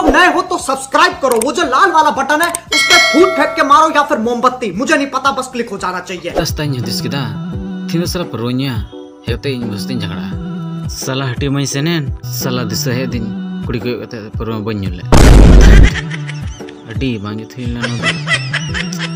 लोग नए हो तो सब्सक्राइब करो, वो जो लाल वाला बटन है उस पर फूट फेंक के मारो या फिर मोमबत्ती, मुझे नहीं पता, बस क्लिक हो जाना चाहिए। सला हटी मई से सला दिशा हे दिन कुड़ी को बन।